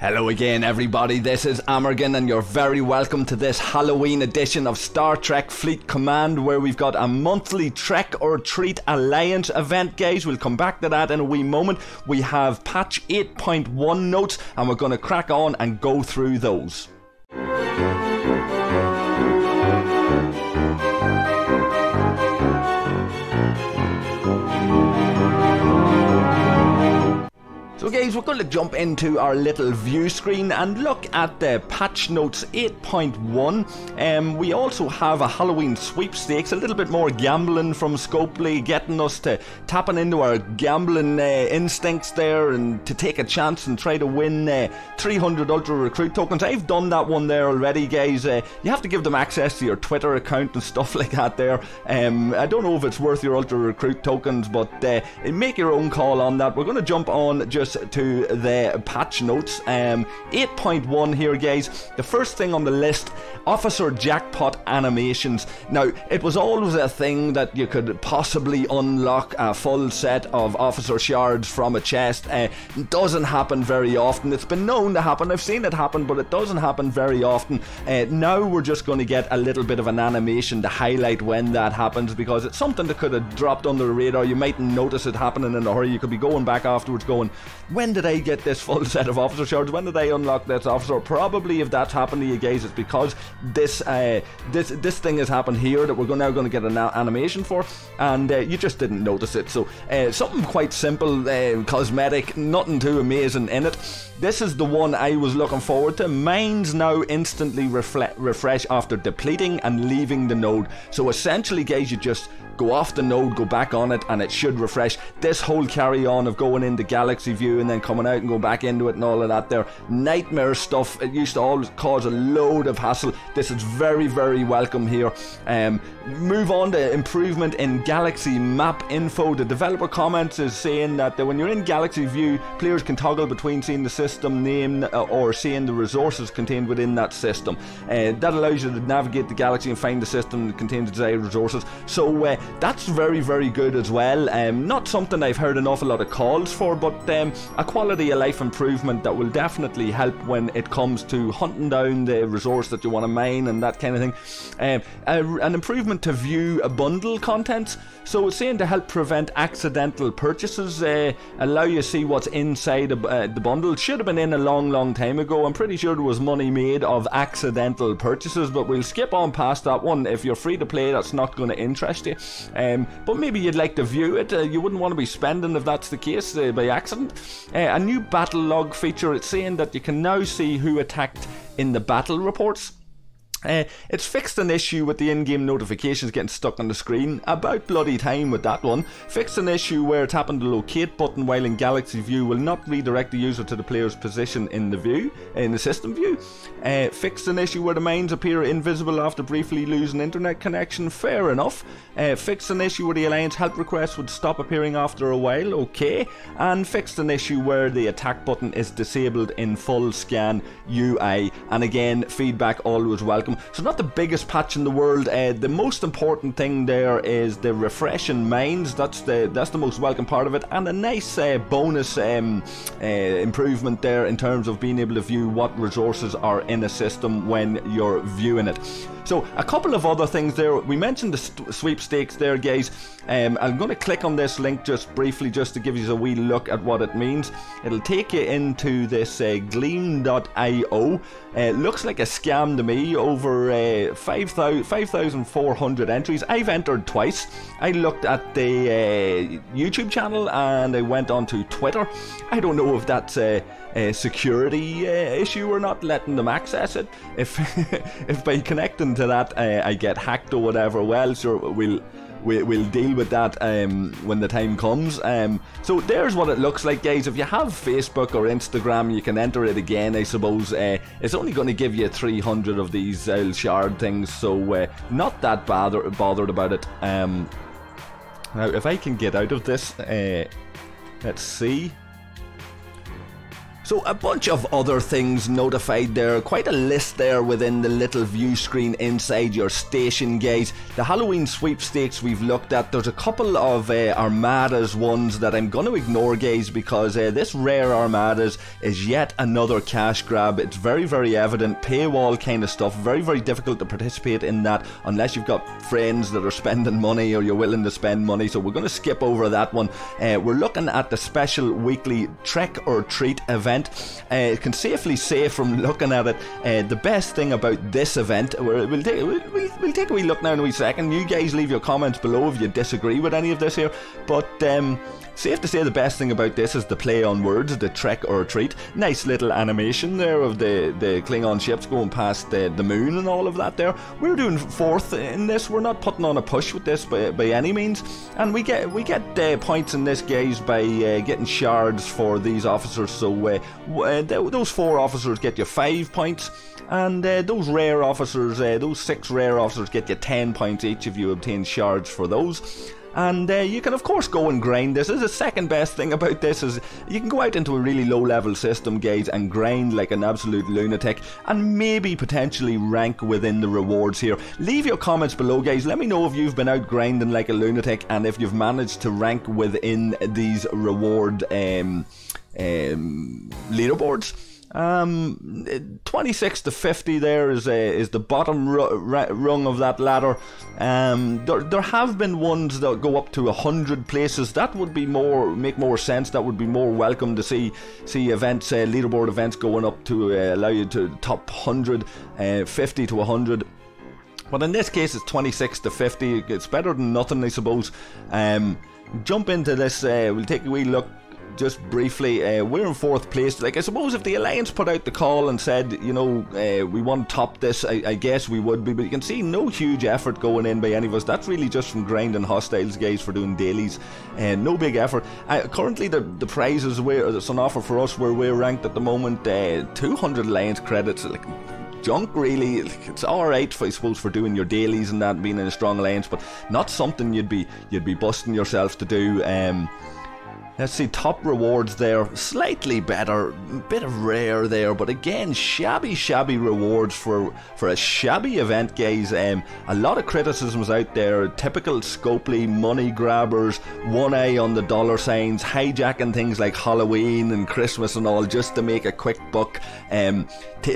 Hello again everybody, this is Amorgan and you're very welcome to this Halloween edition of Star Trek Fleet Command, where we've got a monthly Trek or Treat Alliance event, guys. We'll come back to that in a wee moment. We have patch 8.1 notes and we're going to crack on and go through those. So guys, we're going to jump into our little view screen and look at the patch notes 8.1. We also have a Halloween sweepstakes, a little bit more gambling from Scopely, getting us to tapping into our gambling instincts there and to take a chance and try to win 300 Ultra Recruit tokens. I've done that one there already, guys. You have to give them access to your Twitter account and stuff like that there. I don't know if it's worth your Ultra Recruit tokens, but make your own call on that. We're going to jump on just to the patch notes 8.1 here, guys. The first thing on the list, Officer Jackpot animations. Now, it was always a thing that you could possibly unlock a full set of officer shards from a chest. It doesn't happen very often. It's been known to happen. I've seen it happen, but it doesn't happen very often. Now we're just going to get a little bit of an animation to highlight when that happens, because it's something that could have dropped under the radar. You mightn't notice it happening in a hurry. You could be going back afterwards going, when did I get this full set of officer shards? When did I unlock this officer? Probably, if that's happened to you guys, it's because this thing has happened here that we're now going to get an animation for, and you just didn't notice it. So something quite simple, cosmetic, nothing too amazing in it. This is the one I was looking forward to. Mine's now instantly refresh after depleting and leaving the node. So essentially, guys, you just go off the node, go back on it, and it should refresh. This whole carry on of going into galaxy view and then coming out and going back into it and all of that there, nightmare stuff. It used to always cause a load of hassle. This is very, very welcome here. Move on to improvement in galaxy map info. The developer comments is saying that when you're in galaxy view, players can toggle between seeing the system name or seeing the resources contained within that system. That allows you to navigate the galaxy and find the system that contains the desired resources. So that's very, very good as well. Not something I've heard an awful lot of calls for, but a quality of life improvement that will definitely help when it comes to hunting down the resource that you want to mine and that kind of thing. An improvement to view bundle contents. So it's saying to help prevent accidental purchases, allow you to see what's inside the bundle. It should have been in a long, long time ago. I'm pretty sure there was money made of accidental purchases, but we'll skip on past that one. If you're free to play, that's not going to interest you. But maybe you'd like to view it. You wouldn't want to be spending if that's the case by accident. A new battle log feature. It's saying that you can now see who attacked in the battle reports. It's fixed an issue with the in-game notifications getting stuck on the screen. About bloody time with that one. Fixed an issue where tapping the locate button while in galaxy view will not redirect the user to the player's position in the view, in the system view. Fixed an issue where the mines appear invisible after briefly losing internet connection. Fair enough. Fixed an issue where the Alliance help requests would stop appearing after a while. Okay. And fixed an issue where the attack button is disabled in full scan UI. And again, feedback always welcome. So not the biggest patch in the world. The most important thing there is the refreshing mines. That's the most welcome part of it, and a nice bonus improvement there in terms of being able to view what resources are in a system when you're viewing it. So a couple of other things there. We mentioned the sweepstakes there, guys. I'm going to click on this link just briefly just to give you a wee look at what it means. It'll take you into this gleam.io. Looks like a scam to me. Over 5,400 entries. I've entered twice. I looked at the YouTube channel and I went onto Twitter. I don't know if that's a security issue or not, letting them access it. If by connecting to that I get hacked or whatever, well, sure, we'll deal with that when the time comes. So there's what it looks like, guys. If you have Facebook or Instagram, you can enter it again, I suppose. It's only going to give you 300 of these shard things, so not that bothered about it. Now, if I can get out of this, let's see. So a bunch of other things notified there, quite a list there within the little view screen inside your station, guys. The Halloween sweepstakes we've looked at, there's a couple of Armadas ones that I'm going to ignore, guys, because this rare Armadas is yet another cash grab. It's very, very evident, paywall kind of stuff, very, very difficult to participate in that unless you've got friends that are spending money or you're willing to spend money, so we're going to skip over that one. We're looking at the special weekly Trek Or Treat event. Can safely say from looking at it, the best thing about this event, we'll take a wee look now in a wee second. You guys leave your comments below if you disagree with any of this here, but safe to say the best thing about this is the play on words, the Trek Or Treat. Nice little animation there of the Klingon ships going past the moon and all of that there. We're doing fourth in this. We're not putting on a push with this by any means, and we get points in this, guys, by getting shards for these officers. So those four officers get you 5 points, and those rare officers, those 6 rare officers get you 10 points each if you obtain shards for those. And you can of course go and grind. This is the second best thing about this, is you can go out into a really low level system, guys, and grind like an absolute lunatic and maybe potentially rank within the rewards here. Leave your comments below, guys. Let me know if you've been out grinding like a lunatic and if you've managed to rank within these reward leaderboards. 26 to 50 there is the bottom rung of that ladder. There have been ones that go up to 100 places. That would be make more sense. That would be more welcome to see events, leaderboard events going up to allow you to top 100, 50 to 100. But in this case, it's 26 to 50. It's better than nothing, I suppose. Jump into this. We'll take a wee look. Just briefly, we're in 4th place. Like, I suppose if the Alliance put out the call and said, you know, we want to top this, I guess we would be, but you can see no huge effort going in by any of us. That's really just from grinding hostiles, guys, for doing dailies, and no big effort. Currently the prizes that's on offer for us, where we're ranked at the moment, 200 Alliance credits, like junk really. It's alright, I suppose, for doing your dailies and that, being in a strong Alliance, but not something you'd be busting yourself to do. Let's see, top rewards there, slightly better, bit of rare there, but again, shabby rewards for a shabby event, guys. A lot of criticisms out there, typical Scopely money grabbers, one eye on the dollar signs, hijacking things like Halloween and Christmas and all just to make a quick buck,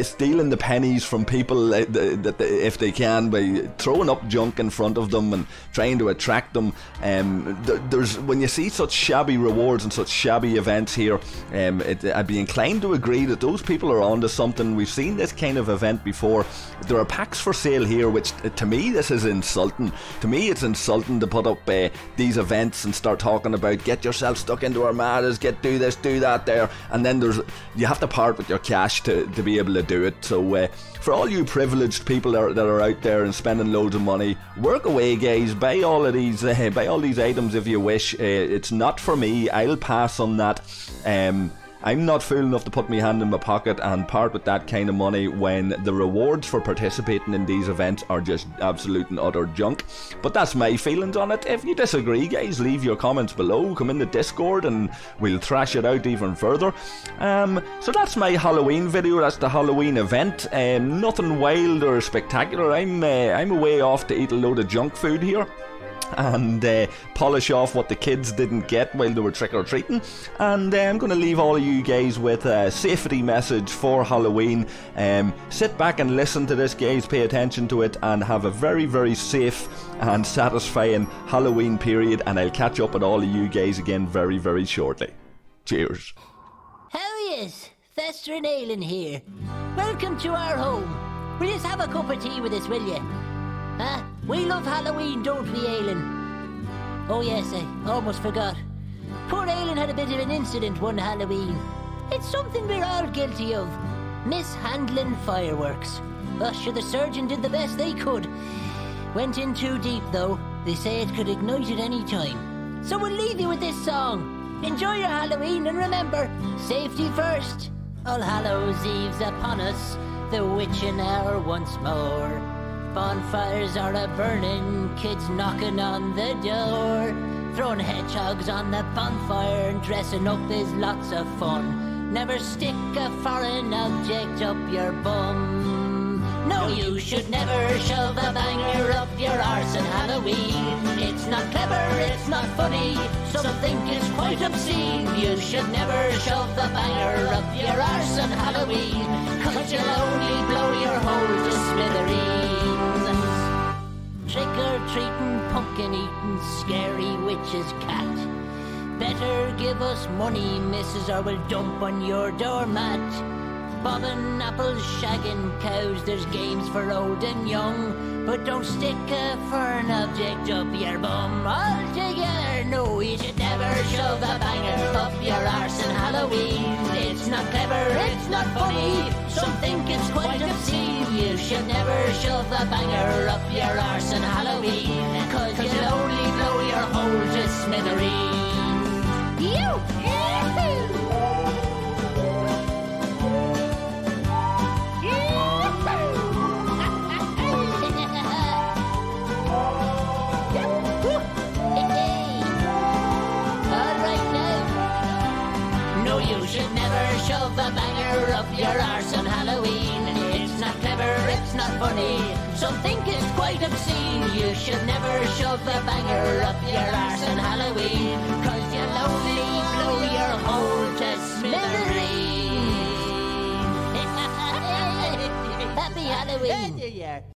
stealing the pennies from people if they can, by throwing up junk in front of them and trying to attract them. When you see such shabby rewards and such shabby events here, I'd be inclined to agree that those people are onto something. We've seen this kind of event before. There are packs for sale here, which to me, this is insulting. To me, it's insulting to put up these events and start talking about get yourself stuck into Armadas, do this, do that there, and then you have to part with your cash to be able to do it. So for all you privileged people that are out there and spending loads of money, work away, guys. Buy all these items if you wish. It's not for me. I'll pass on that. I'm not fool enough to put my hand in my pocket and part with that kind of money when the rewards for participating in these events are just absolute and utter junk. But that's my feelings on it. If you disagree, guys, leave your comments below. Come in the Discord and we'll thrash it out even further. So that's my Halloween video. That's the Halloween event. Nothing wild or spectacular. I'm away off to eat a load of junk food here and polish off what the kids didn't get while they were trick-or-treating, and I'm going to leave all of you guys with a safety message for Halloween. Sit back and listen to this, guys, pay attention to it, and have a very, very safe and satisfying Halloween period, and I'll catch up with all of you guys again very, very shortly. Cheers. How is Fester and Aylin here? Welcome to our home. We'll just have a cup of tea with us, will you? Huh? We love Halloween, don't we, Aylin? Oh yes, I almost forgot. Poor Aylin had a bit of an incident one Halloween. It's something we're all guilty of. Mishandling fireworks. Oh, sure, the surgeon did the best they could. Went in too deep, though. They say it could ignite at any time. So we'll leave you with this song. Enjoy your Halloween, and remember, safety first. All Hallows' Eve's upon us, the witching hour once more. Bonfires are a-burning, kids knocking on the door. Throwing hedgehogs on the bonfire and dressing up is lots of fun. never stick a foreign object up your bum. No, you should never shove a banger up your arse and have a wee. It's not clever, it's not funny, some think it's quite obscene. You should never shove a banger up your arse and have a wee, 'cause you'll only blow your hole to smithereens. Trick or treating, pumpkin eating, scary witch's cat. Better give us money, missus, or we'll dump on your doormat. Bobbing apples, shagging cows, there's games for old and young, but don't stick a foreign object up your bum. Altogether, no, you should never shove a banger up your arse on Halloween. It's not clever, it's not funny, some think it's quite obscene. You should never shove a banger up your arse on Halloween, 'cause you'll only blow your hole to smithereens. Shove a banger up your arse on Halloween. It's not clever, it's not funny, some think it's quite obscene. You should never shove a banger up your arse on Halloween, 'cause you'll only blow your hole to smithereens. Happy Halloween.